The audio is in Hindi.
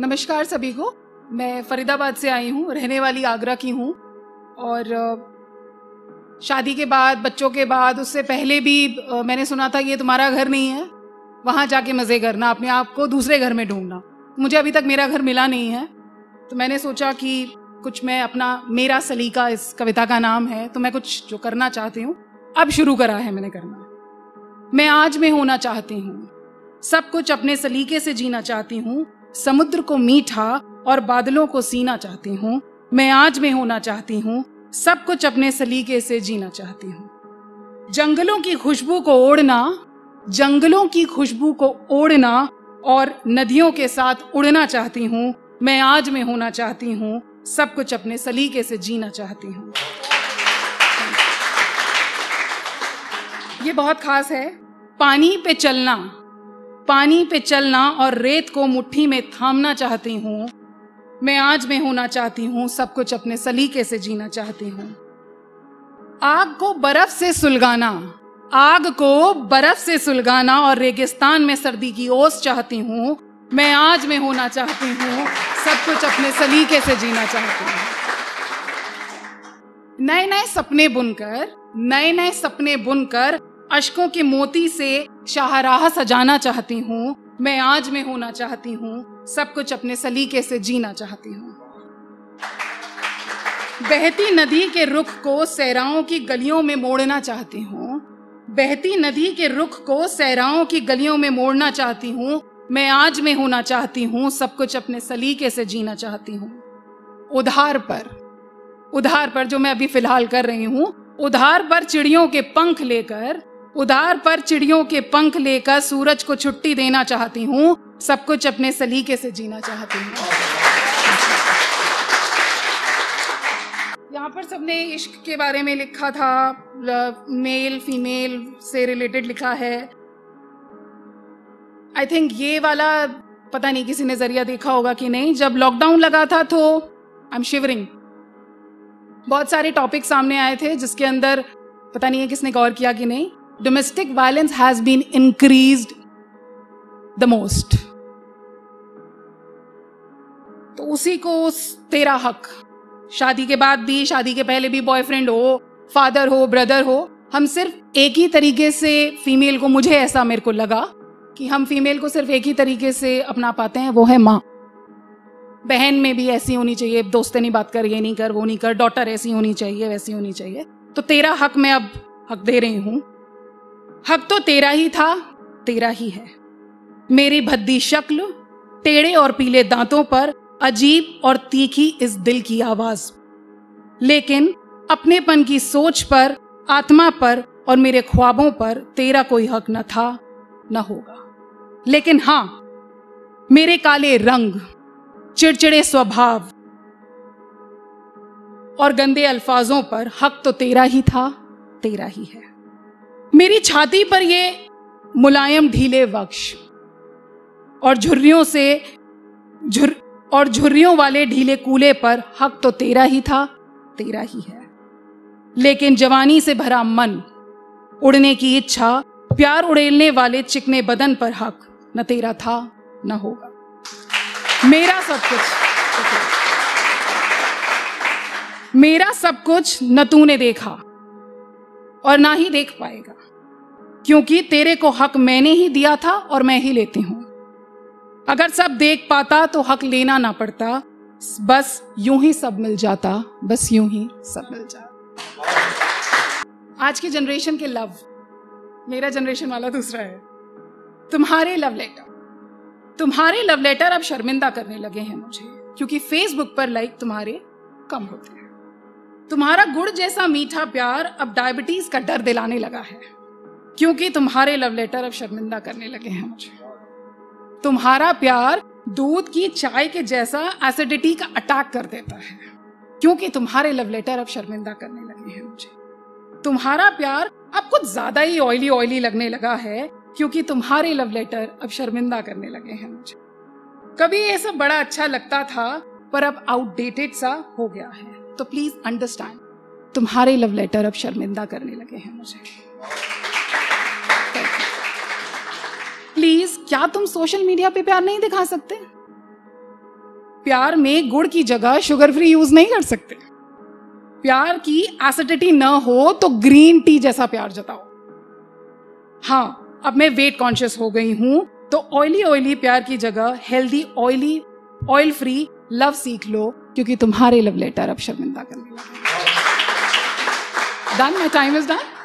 नमस्कार सभी को। मैं फरीदाबाद से आई हूँ, रहने वाली आगरा की हूँ। और शादी के बाद, बच्चों के बाद, उससे पहले भी मैंने सुना था ये तुम्हारा घर नहीं है, वहाँ जाके मज़े करना, अपने आप को दूसरे घर में ढूंढना। मुझे अभी तक मेरा घर मिला नहीं है, तो मैंने सोचा कि कुछ मैं अपना, मेरा सलीका इस कविता का नाम है, तो मैं कुछ जो करना चाहती हूँ अब शुरू करा है मैंने करना। मैं आज में होना चाहती हूँ, सब कुछ अपने सलीके से जीना चाहती हूँ, समुद्र को मीठा और बादलों को सीना चाहती हूँ। मैं आज में होना चाहती हूँ, सब कुछ अपने सलीके से जीना चाहती हूँ। जंगलों की खुशबू को ओढ़ना, जंगलों की खुशबू को ओढ़ना और नदियों के साथ उड़ना चाहती हूँ। मैं आज में होना चाहती हूँ, सब कुछ अपने सलीके से जीना चाहती हूँ। ये बहुत खास है। पानी पे चलना, पानी पे चलना और रेत को मुट्ठी में थामना चाहती हूँ। मैं आज में होना चाहती हूँ, सब कुछ अपने सलीके से जीना चाहती हूँ। आग को बर्फ से सुलगाना, आग को बर्फ से सुलगाना और रेगिस्तान में सर्दी की ओस चाहती हूँ। मैं आज में होना चाहती हूँ, सब कुछ अपने सलीके से जीना चाहती हूँ। नए नए सपने बुनकर, नए नए सपने बुनकर अश्कों के मोती से शाहराह सजाना चाहती हूँ। मैं आज में होना चाहती हूँ, सब कुछ अपने सलीके से जीना चाहती हूँ। बहती नदी के रुख को सहराओं की गलियों में मोड़ना चाहती हूँ, बहती नदी के रुख को सहराओं की गलियों में मोड़ना चाहती हूँ। मैं आज में होना चाहती हूँ, सब कुछ अपने सलीके से जीना चाहती हूँ। उधार पर, उधार पर जो मैं अभी फिलहाल कर रही हूँ, उधार पर चिड़ियों के पंख लेकर, उधार पर चिड़ियों के पंख लेकर सूरज को छुट्टी देना चाहती हूँ। सब कुछ अपने सलीके से जीना चाहती हूँ। यहाँ पर सबने इश्क के बारे में लिखा था, मेल फीमेल से रिलेटेड लिखा है। आई थिंक ये वाला पता नहीं किसी ने जरिया देखा होगा कि नहीं। जब लॉकडाउन लगा था तो आई एम शिवरिंग, बहुत सारे टॉपिक सामने आए थे जिसके अंदर पता नहीं है किसने गौर किया कि नहीं। Domestic violence has been increased the most, तो उसी को तेरा हक, शादी के बाद भी, शादी के पहले भी, बॉयफ्रेंड हो, फादर हो, ब्रदर हो, हम सिर्फ एक ही तरीके से फीमेल को, मुझे ऐसा मेरे को लगा कि हम फीमेल को सिर्फ एक ही तरीके से अपना पाते हैं, वो है माँ। बहन में भी ऐसी होनी चाहिए, दोस्तें नहीं बात कर, ये नहीं कर, वो नहीं कर, डॉटर ऐसी होनी चाहिए, वैसी होनी चाहिए। तो तेरा हक मैं अब हक दे रही हूँ। हक तो तेरा ही था, तेरा ही है। मेरी भद्दी शक्ल, टेढ़े और पीले दांतों पर अजीब और तीखी इस दिल की आवाज, लेकिन अपनेपन की सोच पर, आत्मा पर और मेरे ख्वाबों पर तेरा कोई हक न था, न होगा। लेकिन हाँ, मेरे काले रंग, चिड़चिड़े स्वभाव और गंदे अल्फाजों पर हक तो तेरा ही था, तेरा ही है। मेरी छाती पर ये मुलायम ढीले वक्ष और झुर्रियों से और झुर्रियों वाले ढीले कूले पर हक तो तेरा ही था, तेरा ही है। लेकिन जवानी से भरा मन, उड़ने की इच्छा, प्यार उड़ेलने वाले चिकने बदन पर हक न तेरा था, न होगा। मेरा सब कुछ, मेरा सब कुछ न तूने देखा और ना ही देख पाएगा, क्योंकि तेरे को हक मैंने ही दिया था और मैं ही लेती हूं। अगर सब देख पाता तो हक लेना ना पड़ता, बस यूं ही सब मिल जाता, बस यूं ही सब मिल जाता। आज की जनरेशन के लव, मेरा जनरेशन वाला दूसरा है। तुम्हारे लव लेटर, तुम्हारे लव लेटर अब शर्मिंदा करने लगे हैं मुझे, क्योंकि फेसबुक पर लाइक तुम्हारे कम होते हैं। तुम्हारा गुड़ जैसा मीठा प्यार अब डायबिटीज का डर दिलाने लगा है, क्योंकि तुम्हारे लव लेटर अब शर्मिंदा करने लगे हैं मुझे। तुम्हारा प्यार दूध की चाय के जैसा एसिडिटी का अटैक कर देता है, क्योंकि तुम्हारे लव लेटर अब शर्मिंदा करने लगे हैं मुझे। तुम्हारा प्यार अब कुछ ज्यादा ही ऑयली ऑयली लगने लगा है, क्योंकि तुम्हारे लव लेटर अब शर्मिंदा करने लगे हैं मुझे। कभी ये सब बड़ा अच्छा लगता था, पर अब आउटडेटेड सा हो गया है, तो प्लीज अंडरस्टैंड। तुम्हारे लव लेटर अब शर्मिंदा करने लगे हैं मुझे। प्लीज, क्या तुम सोशल मीडिया पे प्यार नहीं दिखा सकते? प्यार में गुड़ की जगह शुगर फ्री यूज नहीं कर सकते। प्यार की एसिडिटी ना हो तो ग्रीन टी जैसा प्यार जताओ। हाँ, अब मैं वेट कॉन्शियस हो गई हूं तो ऑयली प्यार की जगह हेल्दी ऑयल फ्री लव सीख लो, क्योंकि तुम्हारे लव लेटर अब शर्मिंदा करने लगे। Done, my time is done.